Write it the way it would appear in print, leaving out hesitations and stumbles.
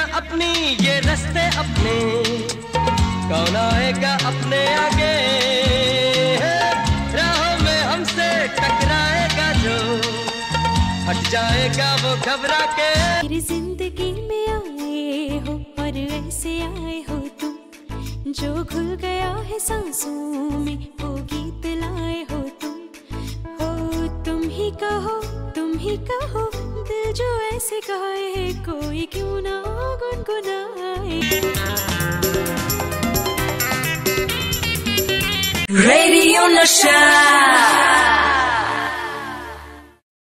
गलियां अपनी, ये रास्ते अपने, कौन आएगा अपने आगे। राहों में हमसे टकराएगा जो हट जाएगा वो घबरा के। मेरी जिंदगी में आए हो और ऐसे आए हो तुम, जो घुल गया है सांसों में वो गीत लाए हो तुम। हो तुम ही कहो, तुम ही कहो, दिल जो ऐसे गाए है कोई क्यों ना गुनगुनाए। रेडियो नशा।